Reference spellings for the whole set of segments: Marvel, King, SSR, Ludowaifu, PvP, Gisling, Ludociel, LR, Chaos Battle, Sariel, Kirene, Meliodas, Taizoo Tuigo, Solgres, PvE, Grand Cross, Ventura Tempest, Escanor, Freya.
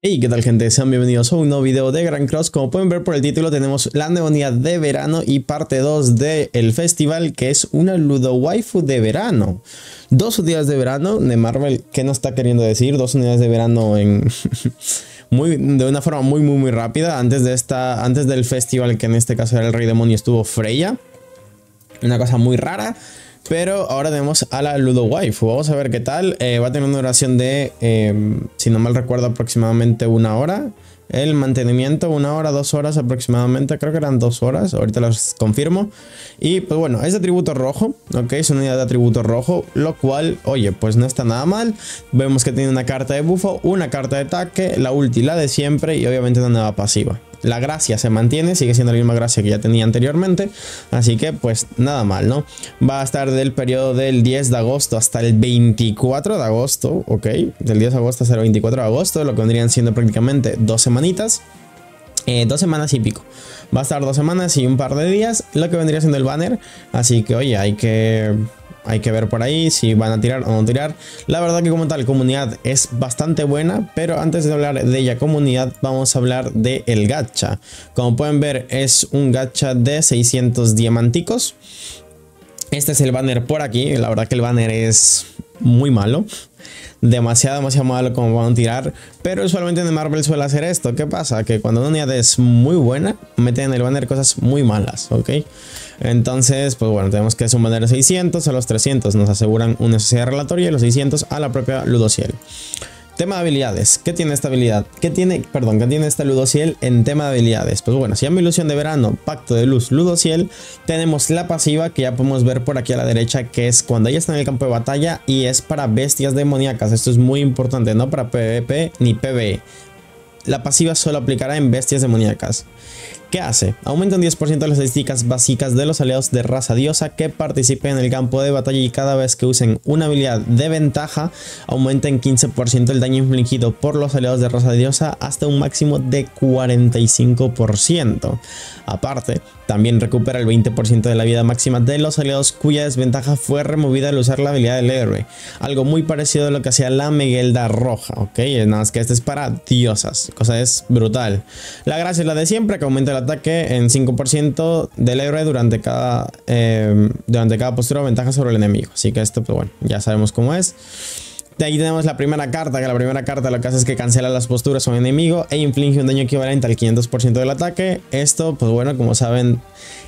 Hey, ¿qué tal, gente? Sean bienvenidos a un nuevo video de Grand Cross. Como pueden ver por el título, tenemos la nueva unidad de verano y parte 2 del festival, que es una Ludowaifu de verano. Dos unidades de verano de Marvel. ¿Qué nos está queriendo decir? Dos unidades de verano en de una forma muy rápida. Antes del festival, que en este caso era el Rey Demonio, estuvo Freya. Una cosa muy rara. Pero ahora tenemos a la Ludowaifu. Vamos a ver qué tal. Va a tener una duración de, si no mal recuerdo, aproximadamente una hora. El mantenimiento, una hora, 2 horas aproximadamente. Creo que eran 2 horas. Ahorita las confirmo. Y pues bueno, es de atributo rojo. Ok, es una unidad de atributo rojo. Lo cual, oye, pues no está nada mal. Vemos que tiene una carta de bufo, una carta de ataque, la ulti, la de siempre y obviamente una nueva pasiva. La gracia se mantiene, sigue siendo la misma gracia que ya tenía anteriormente, así que pues nada mal, ¿no? Va a estar del periodo del 10 de agosto hasta el 24 de agosto, ok, del 10 de agosto hasta el 24 de agosto, lo que vendrían siendo prácticamente 2 semanitas, 2 semanas y pico. Va a estar 2 semanas y un par de días, lo que vendría siendo el banner, así que oye, hay que ver por ahí si van a tirar o no tirar. La verdad que como tal, comunidad es bastante buena. Pero antes de hablar de ella, comunidad, vamos a hablar del gacha. Como pueden ver, es un gacha de 600 diamanticos. Este es el banner por aquí. La verdad que el banner es muy malo. Demasiado malo como van a tirar. Pero usualmente en Marvel suele hacer esto. ¿Qué pasa? Que cuando una unidad es muy buena, meten en el banner cosas muy malas, ¿ok? Entonces, pues bueno, tenemos que es un banner de 600. A los 300 nos aseguran una sociedad relatoria y los 600 a la propia Ludociel. Tema de habilidades. ¿Qué tiene esta habilidad? ¿Qué tiene esta Ludociel en tema de habilidades? Pues bueno, si llama Ilusión de Verano, Pacto de Luz, Ludociel, tenemos la pasiva que ya podemos ver por aquí a la derecha, que es cuando ella está en el campo de batalla y es para bestias demoníacas. Esto es muy importante, no para PvP ni PvE. La pasiva solo aplicará en bestias demoníacas. ¿Qué hace? Aumenta un 10% de las estadísticas básicas de los aliados de raza diosa que participen en el campo de batalla y cada vez que usen una habilidad de ventaja, aumenta en 15% el daño infligido por los aliados de raza diosa hasta un máximo de 45%. Aparte, también recupera el 20% de la vida máxima de los aliados cuya desventaja fue removida al usar la habilidad del héroe. Algo muy parecido a lo que hacía la Miguelda Roja, ¿ok? Nada más que este es para diosas, cosa es brutal. La gracia es la de siempre, que aumenta la ataque en 5% del héroe durante cada postura o ventaja sobre el enemigo. Así que esto, pues bueno, ya sabemos cómo es. De ahí tenemos la primera carta, que la primera carta lo que hace es que cancela las posturas a un enemigo e inflige un daño equivalente al 500% del ataque. Esto, pues bueno, como saben,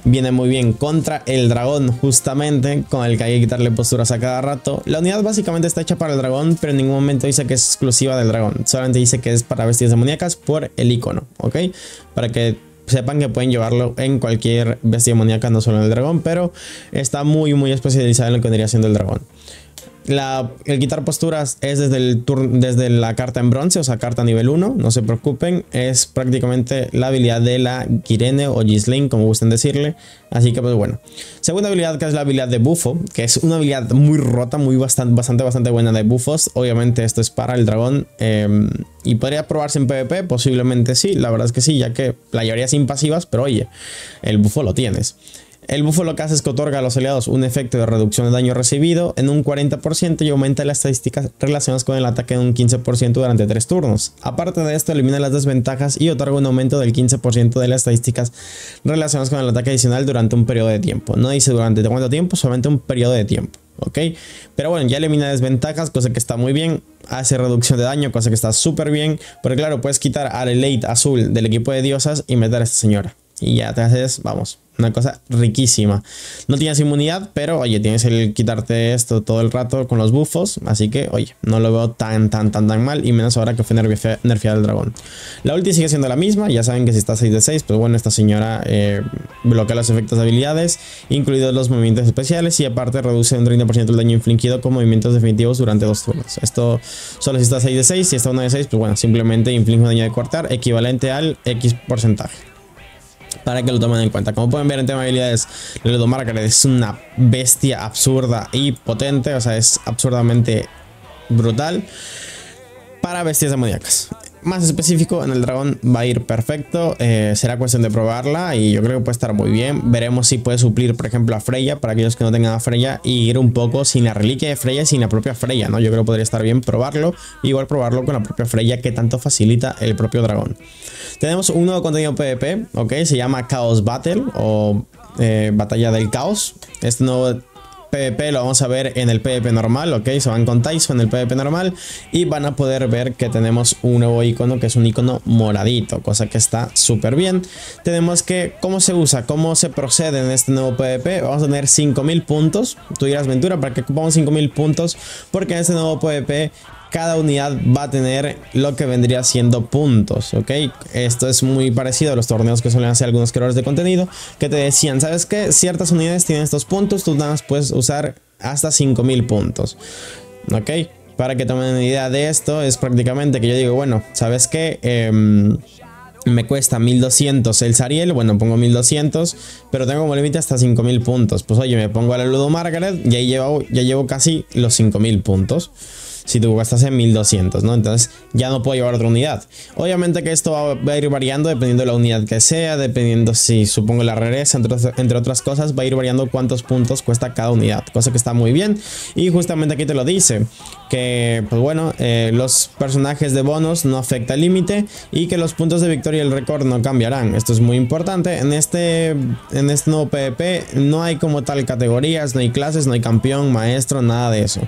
viene muy bien contra el dragón, justamente, con el que hay que quitarle posturas a cada rato. La unidad básicamente está hecha para el dragón, pero en ningún momento dice que es exclusiva del dragón. Solamente dice que es para bestias demoníacas por el icono, ¿ok? Para que sepan que pueden llevarlo en cualquier bestia demoníaca, no solo en el dragón, pero está muy especializada en lo que vendría siendo el dragón. El quitar posturas es desde la carta en bronce, o sea, carta nivel 1, no se preocupen, es prácticamente la habilidad de la Kirene o Gisling, como gusten decirle, así que pues bueno. Segunda habilidad, que es la habilidad de bufo, que es una habilidad muy rota, bastante buena de bufos, obviamente esto es para el dragón, y podría probarse en PvP, posiblemente sí, la verdad es que sí, ya que la mayoría sin pasivas, pero oye, el bufo lo tienes. El bufo lo que hace es que otorga a los aliados un efecto de reducción de daño recibido en un 40% y aumenta las estadísticas relacionadas con el ataque en un 15% durante 3 turnos. Aparte de esto, elimina las desventajas y otorga un aumento del 15% de las estadísticas relacionadas con el ataque adicional durante un periodo de tiempo. No dice durante cuánto tiempo, solamente un periodo de tiempo. ¿Ok? Pero bueno, ya elimina desventajas, cosa que está muy bien. Hace reducción de daño, cosa que está súper bien. Pero claro, puedes quitar al Elite azul del equipo de diosas y meter a esta señora. Y ya te haces, vamos, una cosa riquísima. No tienes inmunidad, pero oye, tienes el quitarte esto todo el rato con los buffos. Así que, oye, no lo veo tan mal. Y menos ahora que fue nerfeada el dragón. La ulti sigue siendo la misma. Ya saben que si está 6 de 6, pues bueno, esta señora bloquea los efectos de habilidades, incluidos los movimientos especiales. Y aparte reduce un 30% el daño infligido con movimientos definitivos durante 2 turnos. Esto solo si está 6 de 6. Si está 1 de 6, pues bueno, simplemente inflige un daño de cortar equivalente al X porcentaje, para que lo tomen en cuenta. Como pueden ver, en tema de habilidades, Ludomarker es una bestia absurda y potente. O sea, es absurdamente brutal para bestias demoníacas. más específico en el dragón va a ir perfecto. Será cuestión de probarla y yo creo que puede estar muy bien. Veremos si puede suplir, por ejemplo, a Freya, para aquellos que no tengan a Freya, y ir un poco sin la reliquia de Freya, sin la propia Freya, ¿no? Yo creo que podría estar bien probarlo, igual probarlo con la propia Freya, que tanto facilita el propio dragón. Tenemos un nuevo contenido PvP, ¿ok? Se llama Chaos Battle o Batalla del Caos. Este nuevo PvP lo vamos a ver en el PvP normal, ok, se van con Taizoo en el PvP normal y van a poder ver que tenemos un nuevo icono, que es un icono moradito, cosa que está súper bien. Tenemos que, ¿cómo se usa? ¿Cómo se procede en este nuevo PvP? Vamos a tener 5000 puntos. Tú dirás, Ventura, ¿para qué ocupamos 5000 puntos? Porque en este nuevo PvP cada unidad va a tener lo que vendría siendo puntos, ¿ok? Esto es muy parecido a los torneos que suelen hacer algunos creadores de contenido, que te decían, ¿sabes qué? Ciertas unidades tienen estos puntos, tú nada más puedes usar hasta 5000 puntos, ¿ok? Para que tomen una idea de esto, es prácticamente que yo digo, bueno, ¿sabes qué? Me cuesta 1200 el Sariel, bueno, pongo 1200, pero tengo como límite hasta 5000 puntos. Pues oye, me pongo a la Ludo Margaret y ahí ya llevo casi los 5000 puntos. Si tú gastas en 1200, ¿no? Entonces ya no puedo llevar otra unidad. Obviamente que esto va a ir variando dependiendo de la unidad que sea, dependiendo si supongo la regresa, entre otras cosas, va a ir variando cuántos puntos cuesta cada unidad, cosa que está muy bien. Y justamente aquí te lo dice, que pues bueno, los personajes de bonos no afecta el límite y que los puntos de victoria y el récord no cambiarán. Esto es muy importante. En este nuevo PvP no hay como tal categorías, no hay clases, no hay campeón, maestro, nada de eso.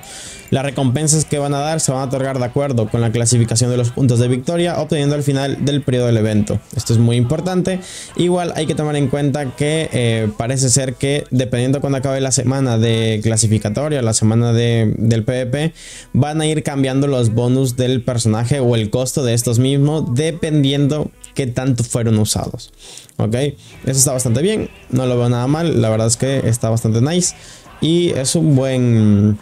Las recompensas que van a dar se van a otorgar de acuerdo con la clasificación de los puntos de victoria obteniendo al final del periodo del evento. Esto es muy importante. Igual hay que tomar en cuenta que parece ser que dependiendo cuando acabe la semana de clasificatoria, la semana del PvP, van a ir cambiando los bonus del personaje o el costo de estos mismos dependiendo qué tanto fueron usados, ¿ok? Eso está bastante bien, no lo veo nada mal, la verdad es que está bastante nice y es un buen...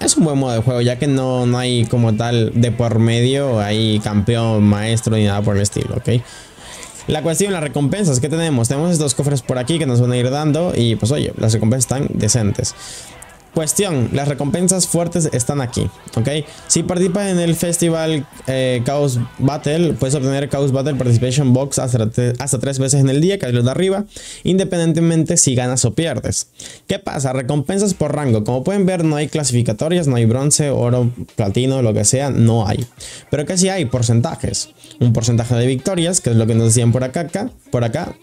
Es un buen modo de juego, ya que no hay como tal de por medio, hay campeón, maestro ni nada por el estilo, ¿ok? La cuestión, las recompensas que tenemos. Tenemos estos cofres por aquí que nos van a ir dando y pues oye, las recompensas están decentes. Cuestión, las recompensas fuertes están aquí, ¿ok? Si participas en el festival Chaos Battle, puedes obtener Chaos Battle Participation Box hasta 3 veces en el día, que es lo de arriba, independientemente si ganas o pierdes. ¿Qué pasa? Recompensas por rango. Como pueden ver, no hay clasificatorias, no hay bronce, oro, platino, lo que sea, no hay. Pero que sí hay porcentajes. Un porcentaje de victorias, que es lo que nos decían por acá,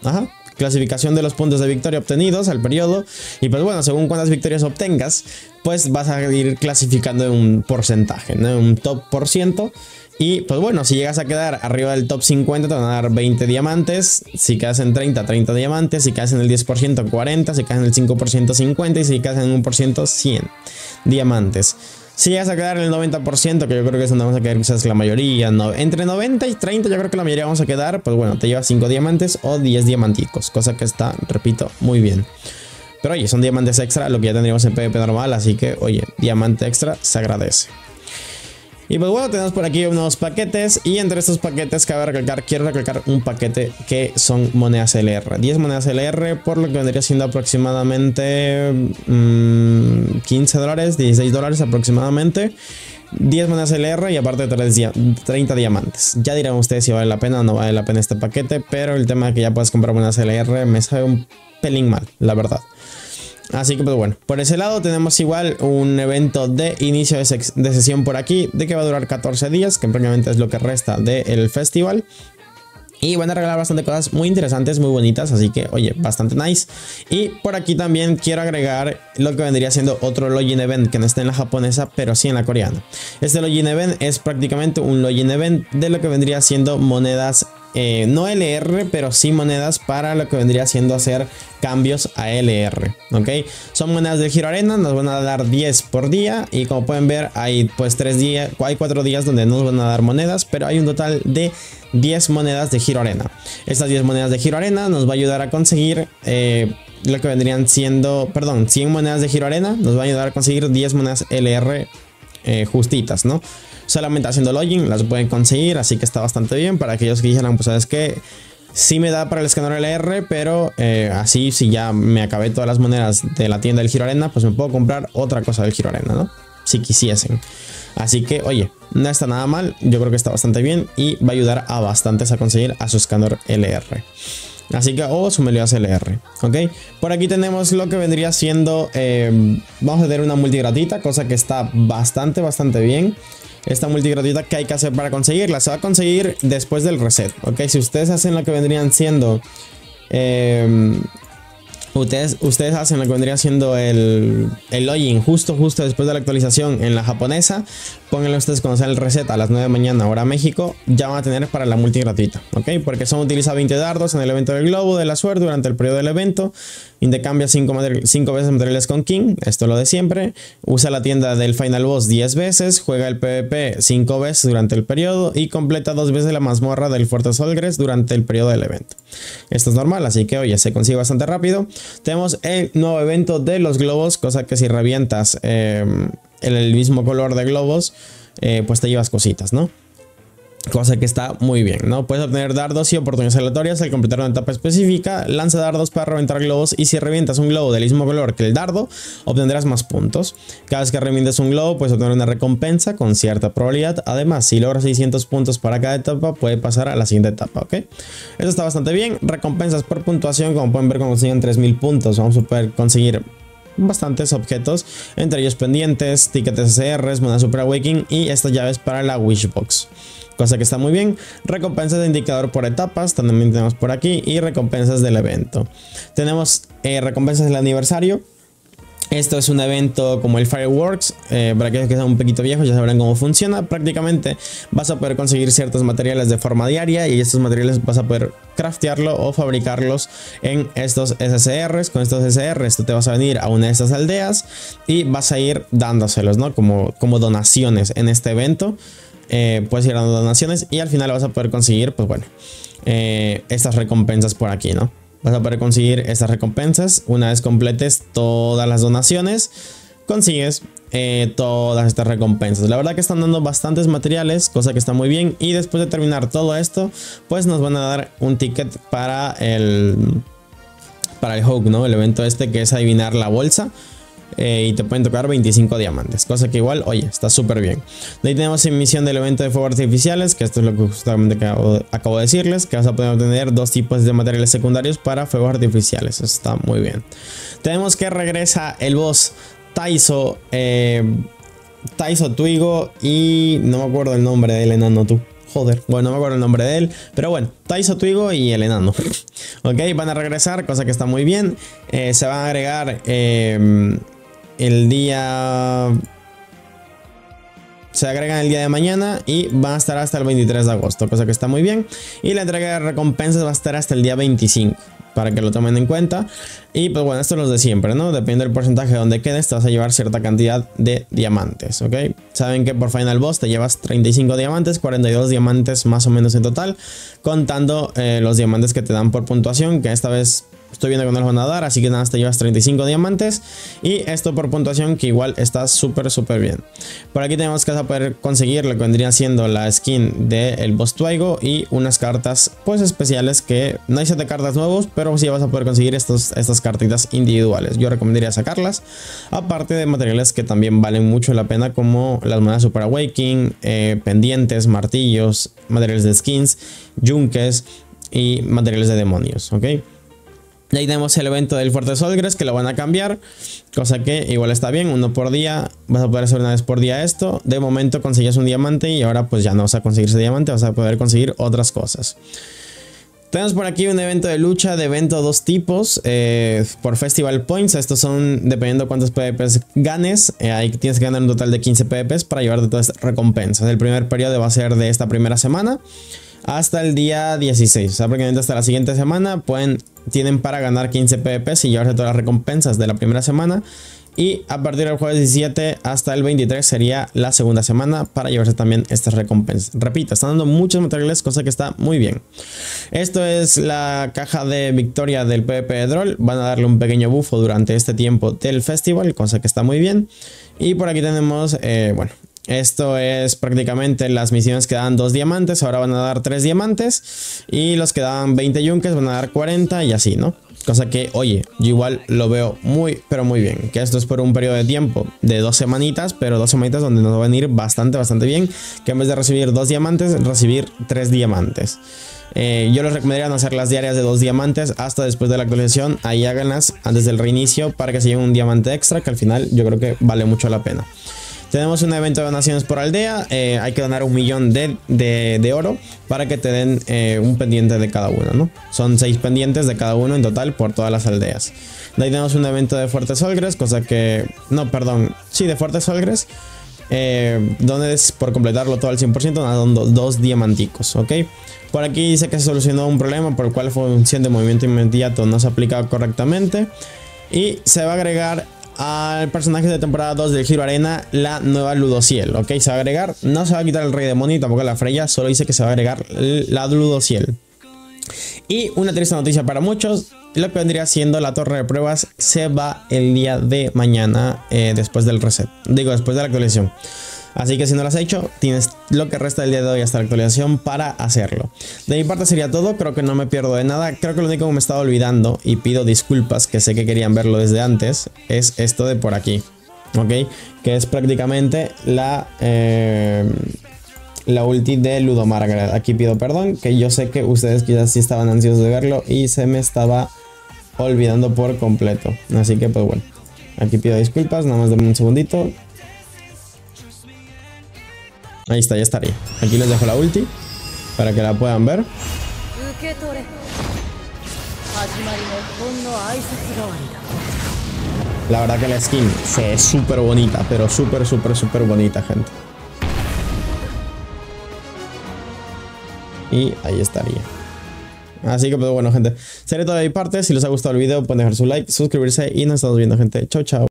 ajá. Clasificación de los puntos de victoria obtenidos al periodo. Y pues bueno, según cuántas victorias obtengas, pues vas a ir clasificando en un porcentaje, ¿no? Un top por ciento. Y pues bueno, si llegas a quedar arriba del top 50 te van a dar 20 diamantes. Si quedas en 30, 30 diamantes. Si quedas en el 10%, 40. Si quedas en el 5%, 50. Y si quedas en el 1%, 100 diamantes. Si llegas a quedar en el 90%, que yo creo que es donde vamos a quedar quizás la mayoría, no, entre 90 y 30 yo creo que la mayoría vamos a quedar, pues bueno, te llevas 5 diamantes o 10 diamanticos, cosa que está, repito, muy bien. Pero oye, son diamantes extra, lo que ya tendríamos en PvP normal, así que oye, diamante extra se agradece. Y pues bueno, tenemos por aquí unos paquetes y entre estos paquetes cabe recalcar, quiero recalcar un paquete que son monedas LR. 10 monedas LR por lo que vendría siendo aproximadamente $15, $16 aproximadamente. 10 monedas LR y aparte 30 diamantes. Ya dirán ustedes si vale la pena o no vale la pena este paquete, pero el tema de que ya puedas comprar monedas LR me sabe un pelín mal, la verdad. Así que pues bueno, por ese lado tenemos igual un evento de inicio de sesión por aquí, de que va a durar 14 días, que prácticamente es lo que resta del festival. Y van a regalar bastante cosas muy interesantes, muy bonitas, así que oye, bastante nice. Y por aquí también quiero agregar lo que vendría siendo otro login event, que no está en la japonesa, pero sí en la coreana. Este login event es prácticamente un login event de lo que vendría siendo monedas, no LR, pero sí monedas para lo que vendría siendo hacer cambios a LR, ¿ok? Son monedas de Giro Arena, nos van a dar 10 por día y como pueden ver hay pues 3 días, hay 4 días donde nos van a dar monedas, pero hay un total de 10 monedas de Giro Arena. Estas 10 monedas de Giro Arena nos va a ayudar a conseguir lo que vendrían siendo, perdón, 100 monedas de Giro Arena, nos va a ayudar a conseguir 10 monedas LR justitas, ¿no? Solamente haciendo login las pueden conseguir, así que está bastante bien para aquellos que dijeran, pues sabes que sí me da para el Escanor LR, pero así si ya me acabé todas las monedas de la tienda del Giro Arena, pues me puedo comprar otra cosa del Giro Arena, ¿no? si quisiesen. Así que, oye, no está nada mal, yo creo que está bastante bien y va a ayudar a bastantes a conseguir a su escáner LR. Así que, o su meliodas LR, ¿ok? Por aquí tenemos lo que vendría siendo, vamos a tener una multigratita, cosa que está bastante bien. Esta multigratita, que hay que hacer para conseguirla? Se va a conseguir después del reset, ¿ok? Si ustedes hacen lo que vendrían siendo, ustedes hacen lo que vendría siendo el login justo después de la actualización en la japonesa. Pónganle ustedes cuando sea el reset a las 9 de la mañana hora México. Ya van a tener para la multi gratuita, ¿ok? Porque son utiliza 20 dardos en el evento del globo de la suerte durante el periodo del evento. Intercambia 5 veces materiales con King, esto es lo de siempre. Usa la tienda del Final Boss 10 veces. Juega el PvP 5 veces durante el periodo. Y completa 2 veces la mazmorra del Fuerte Solgres durante el periodo del evento. Esto es normal, así que oye, se consigue bastante rápido. Tenemos el nuevo evento de los globos, cosa que si revientas el mismo color de globos, pues te llevas cositas, ¿no? Cosa que está muy bien, ¿no? Puedes obtener dardos y oportunidades aleatorias al completar una etapa específica. Lanza dardos para reventar globos y si revientas un globo del mismo color que el dardo, obtendrás más puntos. Cada vez que revientes un globo, puedes obtener una recompensa con cierta probabilidad. Además, si logras 600 puntos para cada etapa, puede pasar a la siguiente etapa, ¿ok? Eso está bastante bien. Recompensas por puntuación, como pueden ver, consiguen 3000 puntos. Vamos a poder conseguir bastantes objetos, entre ellos pendientes, tickets SRs, moneda Super Awakening y estas llaves para la Wishbox. Cosa que está muy bien. Recompensas de indicador por etapas, también tenemos por aquí. Y recompensas del evento. Tenemos recompensas del aniversario. Esto es un evento como el Fireworks. Para aquellos que son un poquito viejos ya sabrán cómo funciona. Prácticamente vas a poder conseguir ciertos materiales de forma diaria. Y estos materiales vas a poder craftearlo o fabricarlos en estos SSRs. Con estos SSRs tú te vas a venir a una de estas aldeas. Y vas a ir dándoselos, ¿no? Como donaciones en este evento. Puedes ir dando donaciones y al final vas a poder conseguir, pues bueno, estas recompensas por aquí, ¿no? Vas a poder conseguir estas recompensas. Una vez completes todas las donaciones, consigues todas estas recompensas. La verdad que están dando bastantes materiales, cosa que está muy bien. Y después de terminar todo esto, pues nos van a dar un ticket para el Hawk, ¿no? El evento este que es adivinar la bolsa. Y te pueden tocar 25 diamantes, cosa que igual, oye, está súper bien. De ahí tenemos emisión del evento de fuegos artificiales, que esto es lo que justamente acabo de decirles, que vas a poder obtener dos tipos de materiales secundarios para fuegos artificiales. Eso está muy bien. Tenemos que regresa el boss Taizoo Tuigo y no me acuerdo el nombre del enano, tú. Joder, bueno, no me acuerdo el nombre de él, pero bueno, Taizoo Tuigo y el enano. Ok, van a regresar, cosa que está muy bien. Se van a agregar el día... Se agregan el día de mañana y va a estar hasta el 23 de agosto, cosa que está muy bien. Y la entrega de recompensas va a estar hasta el día 25, para que lo tomen en cuenta. Y pues bueno, esto es lo de siempre, ¿no? Dependiendo del porcentaje de donde quedes, te vas a llevar cierta cantidad de diamantes, ¿ok? Saben que por Final Boss te llevas 35 diamantes, 42 diamantes más o menos en total, contando los diamantes que te dan por puntuación, que esta vez... Estoy viendo que no los van a dar, así que nada, te llevas 35 diamantes. Y esto por puntuación, que igual está súper bien. Por aquí tenemos que poder conseguir lo que vendría siendo la skin del boss Tuigo. Y unas cartas pues especiales, que no hay 7 cartas nuevos, pero sí vas a poder conseguir estas cartitas individuales. Yo recomendaría sacarlas. Aparte de materiales que también valen mucho la pena, como las monedas Super Awakening, pendientes, martillos, materiales de skins, yunques y materiales de demonios, ¿ok? Y ahí tenemos el evento del Fuerte Solgres, que lo van a cambiar, cosa que igual está bien, uno por día, vas a poder hacer una vez por día esto. De momento conseguías un diamante y ahora pues ya no vas a conseguir ese diamante, vas a poder conseguir otras cosas. Tenemos por aquí un evento de lucha, de evento dos tipos, por Festival Points. Estos son dependiendo cuántos PvPs ganes, ahí tienes que ganar un total de 15 PvPs para llevarte todas estas recompensas. El primer periodo va a ser de esta primera semana hasta el día 16, o sea, prácticamente hasta la siguiente semana tienen para ganar 15 PvPs y llevarse todas las recompensas de la primera semana. Y a partir del jueves 17 hasta el 23 sería la segunda semana para llevarse también estas recompensas. Repito, están dando muchos materiales, cosa que está muy bien. Esto es la caja de victoria del PvP de Droll. Van a darle un pequeño bufo durante este tiempo del festival, cosa que está muy bien. Y por aquí tenemos, bueno... Esto es prácticamente las misiones que dan 2 diamantes, ahora van a dar 3 diamantes. Y los que dan 20 yunques van a dar 40 y así, ¿no? Cosa que, oye, yo igual lo veo muy, pero muy bien. Que esto es por un periodo de tiempo de 2 semanitas, pero 2 semanitas donde nos va a venir bastante, bastante bien. Que en vez de recibir 2 diamantes, recibir 3 diamantes. Yo les recomendaría no hacer las diarias de 2 diamantes hasta después de la actualización. Ahí háganlas antes del reinicio para que se lleven un diamante extra, que al final yo creo que vale mucho la pena. Tenemos un evento de donaciones por aldea. Hay que donar 1 millón de oro para que te den un pendiente de cada uno, ¿no? Son 6 pendientes de cada uno en total por todas las aldeas. De ahí tenemos un evento de Fuerte Solgres, cosa que... No, perdón. Sí, de Fuerte Solgres. Donde es por completarlo todo al 100%, dando 2 diamanticos, ¿ok? Por aquí dice que se solucionó un problema por el cual la función de movimiento inmediato no se aplicaba correctamente. Y se va a agregar al personaje de temporada 2 del Giro Arena la nueva Ludociel, ¿ok? Se va a agregar, no se va a quitar el Rey Demonio y tampoco la Freya, solo dice que se va a agregar la Ludociel. Y una triste noticia para muchos, lo que vendría siendo la torre de pruebas se va el día de mañana, después del reset, digo, después de la actualización. Así que si no lo has hecho, tienes lo que resta del día de hoy hasta la actualización para hacerlo. De mi parte sería todo, creo que no me pierdo de nada. Creo que lo único que me estaba olvidando, y pido disculpas, que sé que querían verlo desde antes, es esto de por aquí, ¿ok? Que es prácticamente la ulti de Ludo Margaret. Aquí pido perdón, que yo sé que ustedes quizás sí estaban ansiosos de verlo y se me estaba olvidando por completo. Así que pues bueno, aquí pido disculpas, nada más denme un segundito. Ahí está, ya estaría. Aquí les dejo la ulti para que la puedan ver. La verdad que la skin se ve súper bonita, pero súper bonita, gente. Y ahí estaría. Así que pues bueno, gente, sería todo de mi parte. Si les ha gustado el video, pueden dejar su like, suscribirse y nos estamos viendo, gente. Chau, chau.